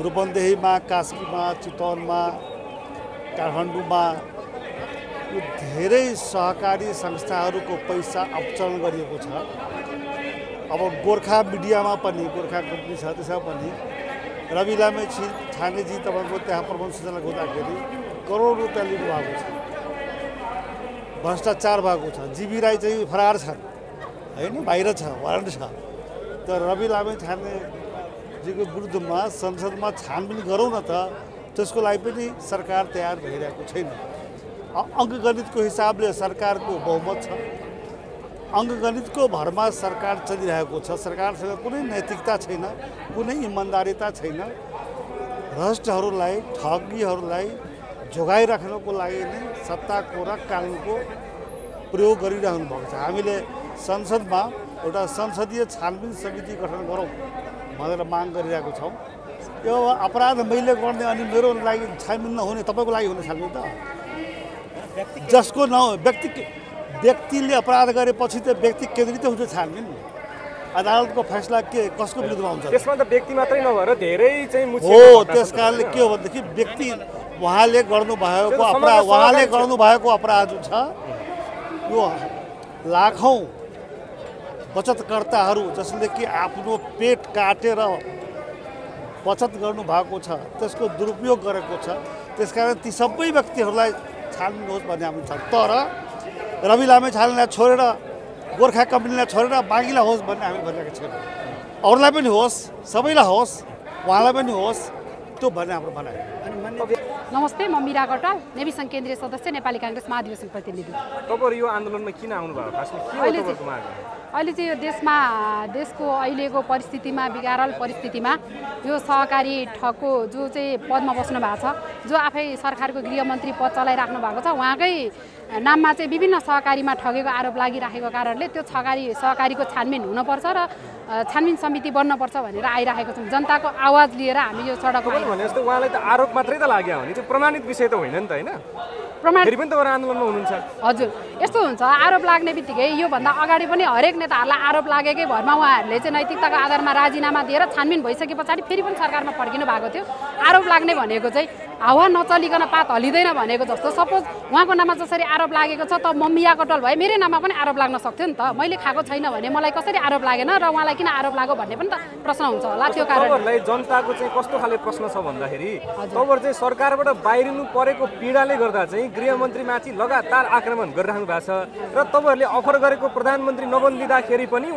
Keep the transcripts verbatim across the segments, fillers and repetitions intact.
रूपन्देही में, कास्की में, चितवन में, काठमाडौं में यो धेरै सहकारी संस्थाहरूको पैसा अपचलन गरिएको छ। अब गोरखा मीडिया में पनि गोरखा कंपनी छ, त्यसमा पनि रवि लामिछानेजी तपाईको त्यहाँ प्रबन्ध सञ्चालक हुँदाखेरि करोड रुपैयाँ लिनु भएको छ, भ्रष्टाचार भएको छ। जीबी राई चाहिँ फरार छन् हैन, बाहिर छ, वारन्ट छ। तर रवि लामिछाने जीको विरुद्धमा संसदमा छानबिन गरौँ न त, त्यसको लागि पनि सरकार तयार भइरहेको छैन। अङ्कगणितको हिसाबले सरकारको बहुमत छ, अङ्कगणितको भरमा सरकार चलिरहेको छ। सरकारसँग कुनै नैतिकता छैन, कुनै इमान्दारिता छैन। भ्रष्टहरूलाई, ठगीहरूलाई जोगाइराख्नको लागि नै सत्ताको र कानुनको प्रयोग गरिरहनु भएको छ। हामीले संसदमा एउटा संसदीय छानबिन समिति गठन गरौँ भनेर माग गरिरहेको छौँ। यो अपराध मैले गर्ने अनि मेरो लागि छानबिन नहुने, तपाईको लागि हुने छानबिन त? जसको न व्यक्ति व्यक्तिले अपराध गरेपछि त व्यक्ति केन्द्रित हुन्छ छानबिन। अदालतको फैसला के कसको विरुद्धमा हुन्छ? त्यसमा त व्यक्ति मात्रै नभएर धेरै चाहिँ मुख्य हो। त्यसकारणले के हो भनेदेखि व्यक्ति उहाँले गर्नुभएको अपराध उहाँले गर्नुभएको अपराध छ यो लाखौं बचतकर्ताहरू जसले कि आफ्नो पेट काटेर बचत गर्नुभएको छ त्यसको दुरुपयोग गरेको छ। त्यसकारण ती सबै व्यक्तिहरूलाई छान्नुहोस् भन्ने हामी छ। तर रवि लामिछानेलाई छोडेर, गोरखा कम्पनीलाई छोडेर बाँकीलाई होस् भन्ने हामी भनेको छैनौँ। अरूलाई पनि होस्, सबैलाई होस्, उहाँलाई पनि होस्, त्यो भन्ने हाम्रो भनाइ। नमस्ते, म मीरा गटाल, नेवी संघ केन्द्रीय सदस्य, नेपाली कांग्रेस महाधिवेशन प्रतिनिधि। तपाईहरु यो आन्दोलनमा किन आउनु भयो? खासमा के हो तपाईको माग? अहिले चाहिँ यो देशमा देशको अहिलेको परिस्थितिमा, बिगारल परिस्थितिमा यो सहकारी ठगको जो चाहिँ पदमा बस्नु भएको छ, जो आफै सरकारको गृहमन्त्री पद चलाइराख्नु भएको छ, उहाँकै नाममा चाहिँ विभिन्न सहकारीमा ठगेको आरोप लागिराखेको कारणले त्यो सहकारी सहकारीको छानबिन हुनुपर्छ र छानबिन समिति बन्नुपर्छ भनेर आइराखेको छौँ। जनताको आवाज लिएर हामी यो सडकमा भने जस्तो उहाँलाई त आरोप मात्रै त लाग्यो भने त्यो प्रमाणित विषय त होइन नि त, होइन? प्रमाण फेरि पनि त आन्दोलनमा हुनुहुन्छ। हजुर, यस्तो हुन्छ, आरोप लाग्ने बित्तिकै योभन्दा अगाडि पनि हरेक नेताहरूलाई आरोप लागेकै भरमा उहाँहरूले चाहिँ नैतिकताको आधारमा राजीनामा दिएर छानबिन भइसके पछाडि फेरि पनि सरकारमा फर्किनु भएको थियो। आरोप लाग्ने भनेको चाहिँ हावा नचलिकन पात हलिँदैन भनेको जस्तो। सपोज उहाँको नाममा जसरी आरोप लागेको छ, त म मिया कटल भए मेरो नाममा पनि आरोप लाग्न सक्थ्यो नि त। मैले खाएको छैन भने मलाई कसरी आरोप लागेन र उहाँलाई किन आरोप लाग्यो भन्ने पनि त प्रश्न हुन्छ होला। त्यो कारणले जनताको चाहिँ कस्तो खाले प्रश्न छ भन्दाखेरि तपाईहरु चाहिँ सरकारबाट बाहिरिनु परेको पीडाले गर्दा चाहिँ गृहमन्त्रीमाथि लगातार आक्रमण गरिराख्नु भएको छ र तपाईहरुले अफर गरेको प्रधानमन्त्री नबनिदिँदाखेरि पनि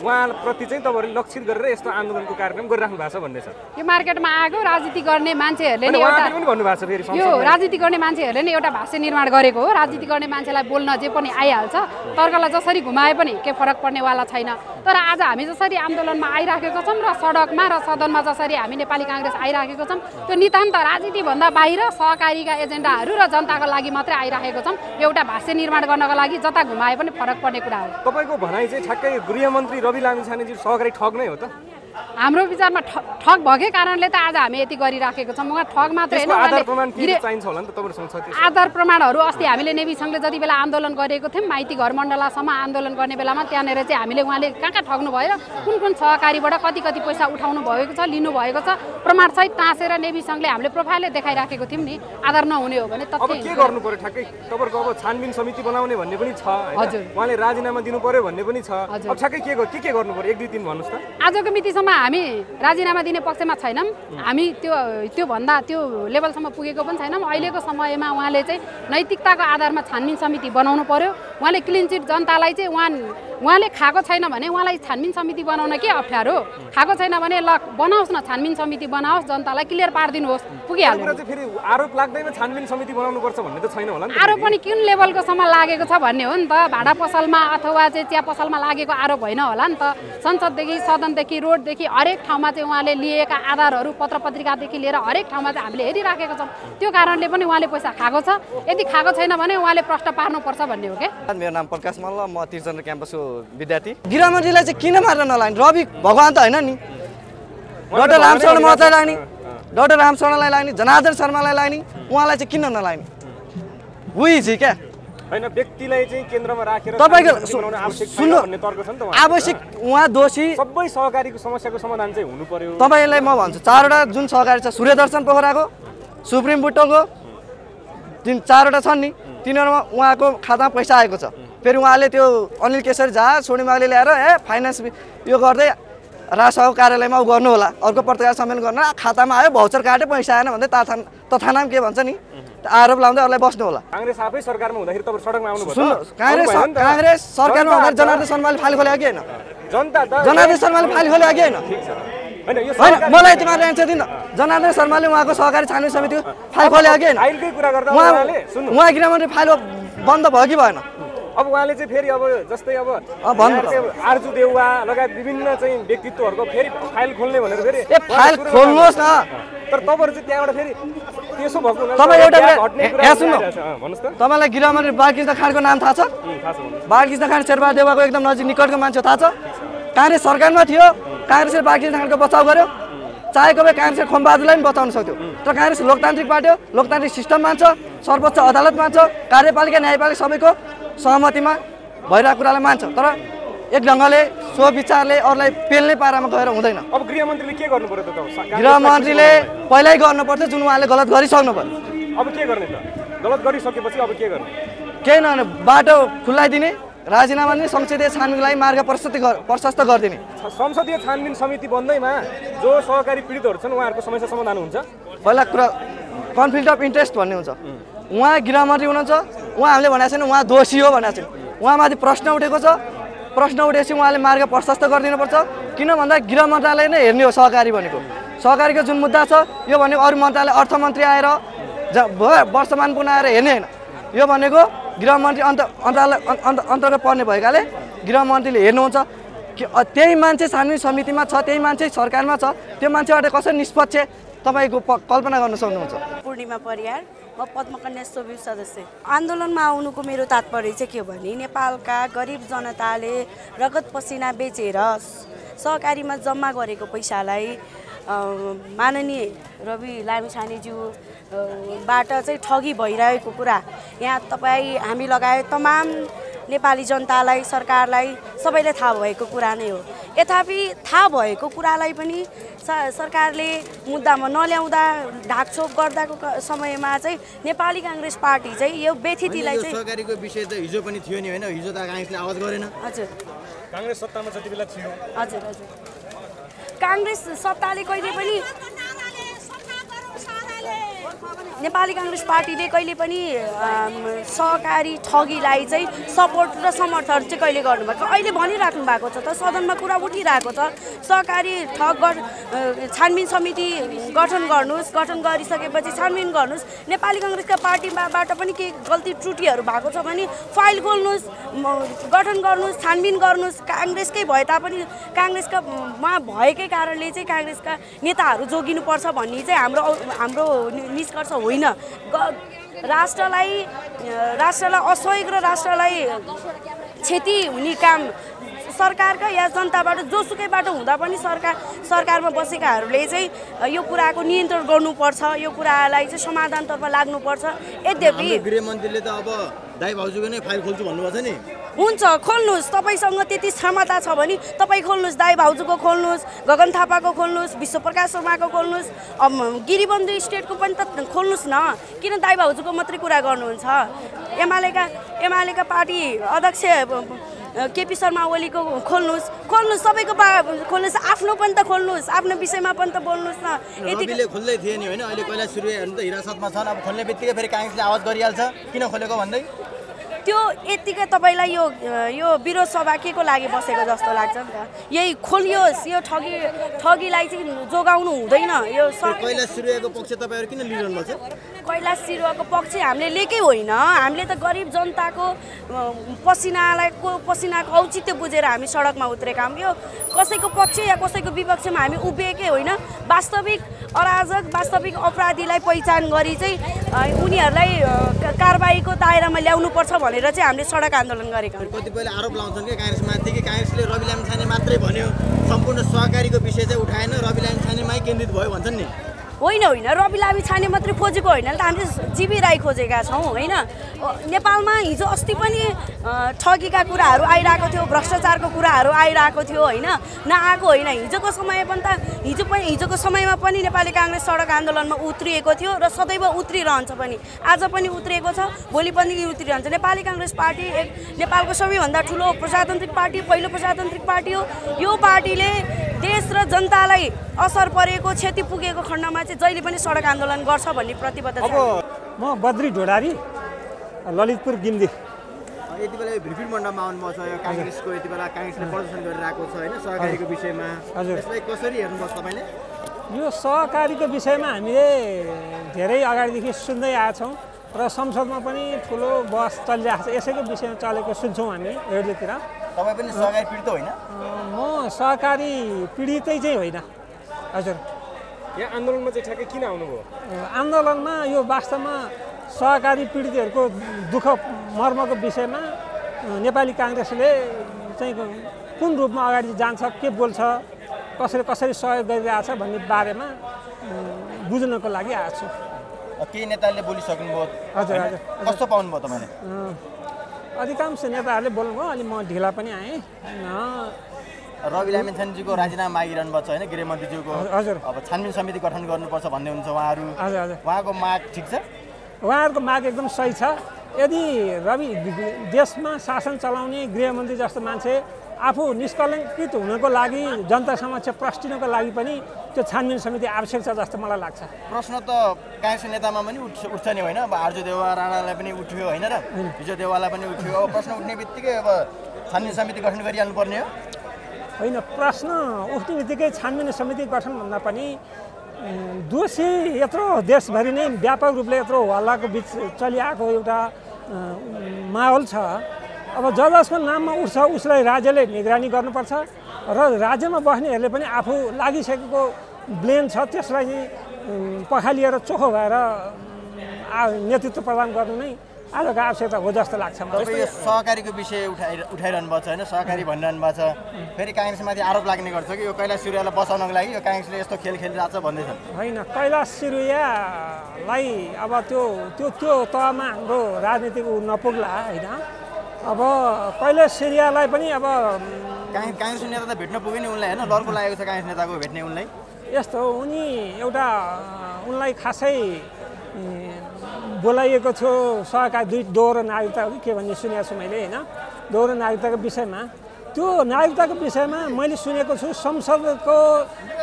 उहाँ उहाँप्रति चाहिँ तपाईहरुले लक्षित गरेर यस्तो आन्दोलनको कार्यक्रम गरिराख्नु भएको छ भन्ने छ। यो मार्केटमा आएको राजनीति गर्ने मान्छेहरूले नि एउटा यो राजनीति गर्ने मान्छेहरूले नै एउटा भाष्य निर्माण गरेको हो। राजनीति गर्ने मान्छेलाई बोल्न जे पनि आइहाल्छ, तर्कलाई जसरी घुमाए पनि केही फरक पर्नेवाला छैन। तर आज हामी जसरी आन्दोलनमा आइराखेको छौँ र सडकमा र सदनमा जसरी हामी नेपाली काङ्ग्रेस आइराखेको छौँ, त्यो नितान्त राजनीतिभन्दा बाहिर सहकारीका एजेन्डाहरू र जनताको लागि मात्रै आइराखेको छौँ। एउटा भाष्य निर्माण गर्नको लागि जता घुमाए पनि फरक पर्ने कुरा हो। तपाईँको भनाइ चाहिँ ठ्याक्कै गृहमन्त्री रवि लामिछानेजी सहकारी ठग नै हो त? हाम्रो विचारमा ठग भएकै कारणले त आज हामी यति गरिराखेको छौँ। उहाँ ठग मात्रै होइन, आधार प्रमाणहरू अस्ति हामीले नेवी संघले जति बेला आन्दोलन गरेको थियौँ, माइती घर मण्डलासम्म आन्दोलन गर्ने बेलामा त्यहाँनिर चाहिँ हामीले उहाँले कहाँ कहाँ ठग्नु भयो, कुन कुन सहकारीबाट कति कति पैसा उठाउनु भएको छ, लिनुभएको छ, प्रमाणसहित टाँसेर नेवी संघले हामीले प्रोफाइलले देखाइराखेको थियौँ नि। आधार नहुने हो भने तथ्य के गर्नु पर्यो? ठ्याक्कै तपाईहरुको अब छानबिन समिति बनाउने भन्ने पनि छ, उहाँले राजीनामा दिनु पर्यो भन्ने पनि छ। अब ठ्याक्कै के के के गर्नु पर्यो? एक दुई दिन भन्नुस् त। आजको मितिसम्म हामी राजीनामा दिने पक्षमा छैनौँ। हामी त्यो त्योभन्दा त्यो लेभलसम्म पुगेको पनि छैनौँ। अहिलेको समयमा उहाँले चाहिँ नैतिकताको आधारमा छानबिन समिति बनाउनु पर्यो। उहाँले क्लिन चिट जनतालाई चाहिँ उहाँ उहाँले खाएको छैन भने उहाँलाई छानबिन समिति बनाउन के अप्ठ्यारो? खाएको छैन भने ल बनाओस् न, छानबिन समिति बनाओस्, जनतालाई क्लियर पारिदिनुहोस्, पुगिहाल्यो। फेरि आरोप लाग्दैन छानबिन समिति बनाउनुपर्छ भन्ने त छैन होला नि? आरोप पनि कुन लेभलकोसम्म लागेको छ भन्ने हो नि त। भाडा पसलमा अथवा चाहिँ चिया पसलमा लागेको आरोप होइन होला नि त। संसददेखि, सदनदेखि, रोडदेखि हरेक ठाउँमा चाहिँ उहाँले लिएका आधारहरू पत्र पत्रिकादेखि लिएर हरेक ठाउँमा चाहिँ हामीले हेरिराखेको छौँ। त्यो कारणले पनि उहाँले पैसा खाएको छ। यदि खाएको छैन भने उहाँले प्रश्न पार्नुपर्छ भन्ने हो क्या। मेरो नाम प्रकाश मानल, म तीर्थनगर कैंपसको विद्यार्थी। गृहमन्त्रीलाई चाहिँ किन मार्न नलाग्ने? रवि भगवान त होइन नि। डाक्टर रामशरण मात्रै लाग्ने, डाक्टर रामशरणलाई लाग्ने, जनार्दन शर्मालाई लाग्ने, उहाँलाई चाहिँ किन नलाग्ने? हुई जी क्या आवश्यक उहाँ दोषी सबै सहकारीको समस्याको समाधान चाहिँ हुनु पर्यो। तपाईलाई म भन्छु चारवटा जुन सहकारी छ सूर्यदर्शन पोखराको सुप्रिम बुटोको जुन चारवटा छन् नि तिनीहरुमा उहाँको खातामा पैसा आएको छ। फेरि उहाँले त्यो अनिल केशर झा छोडीमाले ल्याएर ए फाइनान्स यो गर्दै राजसभा कार्यालयमा उ गर्नु होला अर्को पत्रकार सम्मेलन गर्न खातामा आयो भौचर काटे पैसा आएन भन्दै तथान तथानाम के भन्छ नि आरोप लाउँदै अरूलाई बस्नु होला। कांग्रेस आफै सरकारमा हुँदाखेरि तपाईं सडकमा आउनु भयो। कांग्रेस कांग्रेस सरकारमा हुँदा जनार्दन शर्माले फाइल खोल्यो कि हैन? जनता जनार्दन शर्माले फाइल खोल्यो कि हैन? ठीक छ हैन यो मलाई तिमीले एन्सर दिनु। जनार्दन शर्माले उहाँको सहकारी छानबिन समिति फाइल खोल्यो कि हैन? फाइलकै कुरा गर्दा उहाँले सुन्नु उहाँ गृहमन्त्री फाइल बन्द भयो कि भएन? अब उहाँले चाहिँ फेरि अब जस्तै अब आर्जु देउवा लगायत विभिन्न चाहिँ व्यक्तित्वहरुको फेरि फाइल खोल्ने भनेर फेरि ए फाइल खोल्नुहोस् न। तर तपाईहरु चाहिँ त्यहाँबाट फेरि त्यसो भएको न तपाई एउटा घटना कुरा यहाँ सुन्नु भन्नुस् त। तपाईलाई गृहमन्त्री बाकिङडा खानको नाम थाहा छ? थाहा छ। बाकिङडा खान शेरबा देउवाको एकदम नजिक निकटको मान्छे थाहा छ। कांग्रेस सरकारमा थियो कांग्रेसले बाकिङडा खानको बचाव गर्यो। चाहेको भए कांग्रेसले खोमबहादुरलाई पनि बचाउन सक्थ्यो। तर कांग्रेस लोकतान्त्रिक पार्टी हो लोकतान्त्रिक सिस्टम मान्छ सर्वोच्च अदालत मान्छ कार्यपालिका न्यायपालिका सबैको सहमतिमा भइरहेको कुरालाई मान्छ। तर एक ढङ्गले सो विचारले अरूलाई पेल्ने पारामा गएर हुँदैन। अब गृहमन्त्रीले के गर्नु पर्यो त? गृहमन्त्रीले पहिल्यै गर्नुपर्थ्यो जुन उहाँले गलत गरिसक्नु भयो। अब के गर्ने त? गलत गरिसकेपछि अब के गर्ने? केही नहुने बाटो खुलाइदिने राजीनामा दिने संसदीय छानबिनलाई मार्ग प्रशस्त प्रशस्त गरिदिने। संसदीय छानबिन समिति बन्दैमा जो सहकारी पीडितहरू छन् उहाँहरूको समस्या समाधान हुन्छ। पहिला कुरा कन्फ्लिक्ट अफ इन्ट्रेस्ट भन्ने हुन्छ। उहाँ गृहमन्त्री हुनुहुन्छ उहाँ हामीले भनेको छैन उहाँ दोषी हो भनेको छैन। उहाँमाथि प्रश्न उठेको छ प्रश्न उठेपछि उहाँले मार्ग प्रशस्त गरिदिनुपर्छ। किन भन्दा गृह मन्त्रालय नै हेर्ने हो सहकारी भनेको। सहकारीको जुन मुद्दा छ यो भनेको अरू मन्त्रालय अर्थमन्त्री आएर वर्षमान पुन आएर हेर्ने होइन। यो भनेको गृहमन्त्री अन्त अन्तर्गत अन्तर्गत पर्ने भएकाले गृहमन्त्रीले हेर्नुहुन्छ कि त्यही मान्छे छानबिन समितिमा छ त्यही मान्छे सरकारमा छ त्यो मान्छेबाट कसरी निष्पक्ष तपाईँको कल्पना गर्न सक्नुहुन्छ। पूर्णिमा परिहार म पद्मकन्या सोभिक सदस्य। आन्दोलनमा आउनुको मेरो तात्पर्य चाहिँ के भने नेपालका गरिब जनताले रगत पसिना बेचेर सहकारीमा जम्मा गरेको पैसालाई माननीय रवि लामिछानेज्यूबाट चाहिँ ठगी भइरहेको कुरा यहाँ तपाईँ हामी लगायत तमाम नेपाली जनतालाई सरकारलाई सबैलाई थाहा भएको कुरा नै हो। यथापि थाहा भएको कुरालाई पनि सरकारले मुद्दामा नल्याउँदा ढाकछोप गर्दाको समयमा चाहिँ नेपाली कांग्रेस पार्टी चाहिँ यो व्यथितिलाई चाहिँ सरकारीको विषय त हिजो पनि थियो नि हैन? हिजो त कांग्रेसले आवाज गरेन। हजुर कांग्रेस सत्तामा जति बेला थियो। हजुर हजुर कांग्रेस सत्ताले कहिले पनि नेपाली कांग्रेस पार्टीले कहिले पनि सहकारी ठगीलाई चाहिँ सपोर्ट र समर्थन चाहिँ कहिले गर्नुभएको? अहिले भनिराख्नु भएको छ त सदनमा कुरा उठिरहेको छ सहकारी ठग छानबिन समिति गठन गर्नुहोस् गठन गरिसकेपछि छानबिन गर्नुहोस्। नेपाली कांग्रेसका पार्टीबाट पनि केही गल्ती त्रुटिहरू भएको छ भने फाइल खोल्नुहोस् गठन गर्नुहोस् छानबिन गर्नुहोस्। कांग्रेसकै भए तापनि कांग्रेसका मा भएकै कारणले चाहिँ कांग्रेसका नेताहरू जोगिनुपर्छ भन्ने चाहिँ हाम्रो हाम्रो निष्कर्ष होइन। राष्ट्रलाई राष्ट्रलाई असहयोग र राष्ट्रलाई क्षति हुने काम सरकारका या जनताबाट जोसुकैबाट हुँदा पनि सरकार सरकारमा बसेकाहरूले चाहिँ यो कुराको नियन्त्रण गर्नुपर्छ यो कुरालाई चाहिँ समाधानतर्फ लाग्नुपर्छ। यद्यपि गृहमन्त्रीले त अब दाइ भाउजूको नै फाइल खोल्छु भन्नुभएको छ नि? हुन्छ खोल्नुहोस् तपाईसँग त्यति क्षमता छ भने तपाईँ खोल्नुहोस् दाइ भाउजूको खोल्नुहोस् गगन थापाको खोल्नुहोस् विश्व प्रकाश शर्माको खोल्नुहोस् गिरिबन्धु स्टेटको पनि त खोल्नुहोस् न। किन दाइ भाउजूको मात्रै कुरा गर्नुहुन्छ? एमालेका एमालेका पार्टी अध्यक्ष केपी शर्मा ओलीको खोल्नुहोस् खोल्नुहोस् सबैको खोल्नुहोस् आफ्नो पनि त खोल्नुहोस् आफ्नो विषयमा पनि त बोल्नुहोस् न। यतिले खोल्दै थिए नि हैन? अहिले पहिला सुरुहरू त हिरासतमा छन् अब खोल्ने बित्तिकै फेरि कांग्रेसले आवाज गरिहाल्छ किन खोलेको भन्दै त्यो यतिकै तपाईलाई यो यो विरोध सभा के को लागि बसेको जस्तो लाग्छ नि त? यही खोलियोस् यो ठगी ठगीलाई चाहिँ जोगाउनु हुँदैन। यो कैलाश सिरुवाको पक्ष तपाईहरु किन लिइरहनु भएको छ? कैलाश सिरुवाको पक्ष हामीले लिएकै होइन। हामीले त गरिब जनताको पसिनालाई को पसिनाको औचित्य बुझेर हामी सडकमा उत्रेका हौँ। यो कसैको पक्ष या कसैको विपक्षमा हामी उभिएकै होइन। वास्तविक अराजक वास्तविक अपराधीलाई पहिचान गरी चाहिँ उनीहरूलाई कारबाहीको दायरामा ल्याउनुपर्छ भनेर चाहिँ हामीले सडक आन्दोलन गरेका हौँ। कतिपयले आरोप लाउँछन् कि कांग्रेसमाथि कि कांग्रेसले रवि लामिछाने मात्रै भन्यो सम्पूर्ण सहकारीको विषय चाहिँ उठाएन रवि लामिछानेमै केन्द्रित भयो भन्छन् नि? होइन होइन रवि लामिछाने मात्र खोजेको होइन, हामीले जीबी राई खोजेका छौं हैन। नेपालमा हिजो अस्ति पनि ठगीका कुराहरू आइराको थियो, भ्रष्टाचारको कुराहरू आइराको थियो हैन, नआएको होइन। हिजोको समय पनि त हिजो पनि हिजोको समयमा पनि नेपाली कांग्रेस सडक आन्दोलनमा उत्रिएको थियो र सदैव उत्रिरहन्छ पनि, आज पनि उत्रिएको छ, भोलि पनि उत्रिरहन्छ। नेपाली कांग्रेस पार्टी एक नेपालको सबैभन्दा ठूलो प्रजातान्त्रिक पार्टी, पहिलो प्रजातान्त्रिक पार्टी हो। यो पार्टीले देश र जनतालाई असर परेको, क्षति पुगेको खण्डमा चाहिँ जहिले पनि सडक आन्दोलन गर्छ भन्ने प्रतिबद्धता छ। म बद्री ढोडारी, ललितपुर गिम्दी। यति बेला भ्रिफिङ मण्डपमा आउनुभएको छ, कांग्रेसको यति बेला कांग्रेसले प्रदर्शन गरिरहेको छ हैन सहकारीको विषयमा, यसलाई कसरी हेर्नुभयो तपाईले? यो सहकारीको विषयमा हामीले धेरै अगाडिदेखि सुन्दै आएछौँ र संसदमा पनि ठुलो बहस चलिरहेको छ, यसैको विषयमा चलेको सुन्छौँ हामी रेडियोतिर। तपाईँ पनि सहकारी पीडित होइन? म सहकारी पीडितै चाहिँ होइन हजुर। यहाँ आन्दोलनमा चाहिँ ठ्याक्कै किन आउनुभयो? आन्दोलनमा यो वास्तवमा सहकारी पीडितहरूको दुःख मर्मको विषयमा नेपाली काङ्ग्रेसले चाहिँ कुन रूपमा अगाडि जान्छ, के बोल्छ, कसरी कसरी सहयोग गरिरहेछ भन्ने बारेमा बुझ्नको लागि आएको छु। केही नेताले बोलिसक्नुभयो हजुर हजुर, कस्तो पाउनुभयो तपाईँले? अधिकांश नेताहरूले बोल्नुभयो, अलि म ढिला पनि आएँ। रवि लामिछानेजीको राजीनामा मागिरहनु भएको छ होइन गृहमन्त्रीज्यूको, हजुर अब छानबिन समिति गठन गर्नुपर्छ भन्दै हुनुहुन्छ उहाँहरू, हजुर हजुर उहाँको माग ठिक छ? उहाँहरूको माग एकदम सही छ। यदि रवि देशमा शासन चलाउने गृहमन्त्री जस्तो मान्छे आफू निष्कलङ्कित हुनको लागि, जनता समक्ष प्रस्टिनको लागि पनि त्यो छानबिन समिति आवश्यक छ जस्तो मलाई लाग्छ। प्रश्न त काङ्ग्रेस नेतामा पनि उठ्छ उठ्छ नि होइन, अब आर्जु देवा राणालाई पनि उठ्यो होइन र हिजो देवालाई पनि उठ्यो, अब प्रश्न उठ्ने बित्तिकै अब छानबिन समिति गठन गरिहाल्नु पर्ने हो होइन? प्रश्न उठ्ने बित्तिकै छानबिन समिति गठनभन्दा पनि दोषी यत्रो देशभरि नै व्यापक रूपले यत्रो हल्लाको बिच चलिआएको एउटा माहौल छ, अब ज जसको नाममा उठ्छ उसलाई राज्यले निगरानी गर्नुपर्छ र राज्यमा बस्नेहरूले पनि आफू लागिसकेको ब्लेम छ त्यसलाई चाहिँ पखालिएर चोखो भएर नेतृत्व प्रदान गर्नु नै आजको आवश्यकता हो जस्तो लाग्छ मलाई। यो सहकारीको विषय उठाइ उठाइरहनु भएको छ होइन, सहकारी भनिरहनु भएको छ, फेरि काङ्ग्रेसमाथि आरोप लाग्ने गर्छ कि यो कैलाश सिरुवालाई बचाउनको लागि यो काङ्ग्रेसले यस्तो खेल खेलिरहेछ भन्दैछ। होइन, कैलाश सिरुवालाई अब त्यो त्यो त्यो तहमा हाम्रो राजनीतिको नपुग्ला होइन, अब कैलाश सिरुवालाई पनि अब काङ्ग्रेस नेता त भेट्न पुगे नि उनलाई होइन, डरको लागेको छ काङ्ग्रेस नेताको भेट्ने उनलाई, यस्तो उनी एउटा उनलाई खासै बोलाइएको थियो सहकारी दुई दोहोरो नागरिकता के भन्ने सुनेको छु मैले होइन, दोहोरो नागरिकताको विषयमा। त्यो नागरिकताको विषयमा मैले सुनेको छु संसदको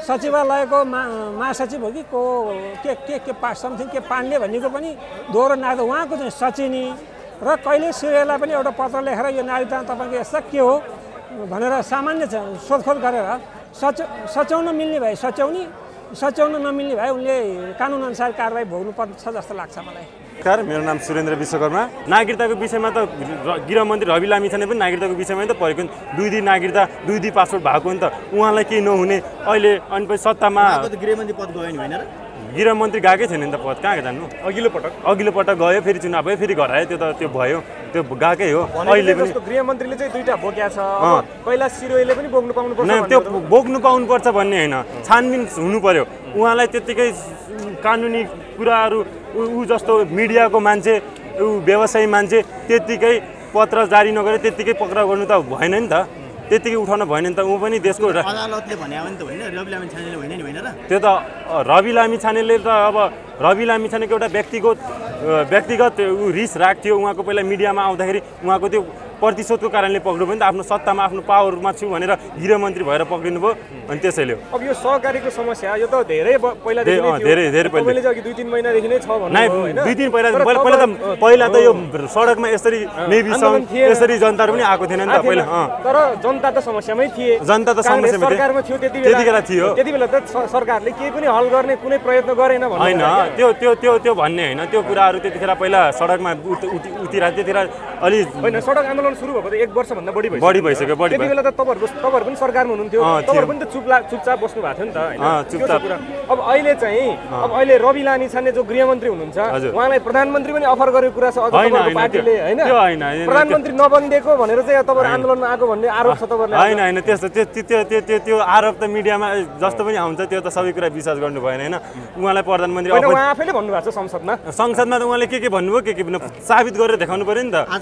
सचिवालयको मा महासचिव हो कि को के के के पा समथिङ के पाण्डे भन्नेको पनि दोहोरो नागरिकता उहाँको चाहिँ सचिनी र कैलाश सिरुवालाई पनि एउटा पत्र लेखेर यो नागरिकता तपाईँको यस्ता के हो भनेर सामान्य सोधखोज गरेर सच सच्याउन मिल्ने भए सच्याउने, सच्याउन नमिल्ने भए उनले कानुनअनुसार कारवाही भोग्नुपर्छ जस्तो लाग्छ मलाई। नमस्कार, मेरो नाम सुरेंद्र विश्वकर्मा। नागरिकताको विषयमा त गृहमन्त्री रवि लामिछाने पनि नागरिकताको विषयमा त परेको, दुई दुई नागरिकता दुई दुई पासपोर्ट भएको नि त, उहाँलाई केही नहुने अहिले, अनि पनि सत्तामा गृहमन्त्री पद गयो नि होइन र, गृहमन्त्री गएकै छैन नि त पद, कहाँ जानु? अघिल्लो पटक अघिल्लो पटक गयो, फेरि चुनाव भयो, फेरि घर आयो, त्यो त त्यो भयो, त्यो गएकै हो। अहिले पनि गृहमन्त्रीले चाहिँ दुईटा बोकेको छ, कैलाश सिरुवाले पनि बोक्नु पाउनुपर्छ भन्ने, त्यो बोक्नु पाउनुपर्छ भन्ने होइन, छानबिन हुनु पर्यो। उहाँलाई त्यतिकै कानुनी कुराहरू ऊ जस्तो मिडियाको मान्छे, ऊ व्यवसायी मान्छे त्यतिकै पत्र जारी नगरे त्यतिकै पक्राउ गर्नु त भएन नि त, त्यतिकै उठाउन भएन नि त। ऊ पनि देशको अदालतले भने हो नि त होइन, रवि लामिछानेले होइन नि होइन र, त्यो त रवि लामिछानेले त अब रवि लामिछानेको एउटा व्यक्तिगत व्यक्तिगत ऊ रिस राख थियो उहाँको, पहिला मिडियामा आउँदाखेरि उहाँको त्यो प्रतिशोधको कारणले पक्रियो भने त, आफ्नो सत्तामा आफ्नो पावरमा छु भनेर गृहमन्त्री भएर पक्रिनु भयो, अनि त्यसैले हो। अब यो सहकारीको समस्या यो त धेरै पहिला धेरै धेरै पहिला दुई तिन महिनादेखि नै छ भन्नु, दुई तिन पहिला पहिला त पहिला त यो सडकमा यसरी नेवी संघ यसरी जनताहरू पनि आएको थिएन नि त पहिला, तर जनता त समस्यामै थिए, जनता त समस्यामा सरकारमा थियो त्यति बेला थियो, त्यति बेला त सरकारले केही पनि हल गर्ने कुनै प्रयत्न गरेन भन्नु हैन, त्यो त्यो त्यो त्यो भन्ने हैन, त्यो कुराहरू त्यतिखेर पहिला सडकमा उतिरा त्यतिखेर अलि होइन, सडक आन्दोलन आन्दोलन सुरु भएको त एक वर्ष भन्दा बढी भइसक्यो बढी भइसक्यो बढी त्यति बेला त तपाईहरु तपाईहरु पनि सरकारमा हुनुहुन्थ्यो तपाईहरु पनि त चुपचाप चुपचाप बस्नु भएको थियो नि त हैन चुपचाप। अब अहिले चाहिँ अब अहिले रवि लामिछाने जो गृहमन्त्री हुनुहुन्छ उहाँलाई प्रधानमन्त्री पनि अफर गरेको कुरा छ अझ तपाईहरुको पार्टीले हैन प्रधानमन्त्री नबनिदिएको भनेर चाहिँ तपाईहरु आन्दोलनमा आको भन्ने आरोप छ तपाईहरुलाई हैन हैन त्यस्तो त्यो त्यो त्यो आरोप त मिडियामा जस्तो पनि आउँछ त्यो त सबै कुरा विश्वास गर्नु भएन हैन। उहाँलाई प्रधानमन्त्री अफर उहाँ आफैले भन्नु भएको छ संसदमा संसदमा त उहाँले के के भन्नुभयो के के साबित गरेर देखाउनु पर्यो नि त।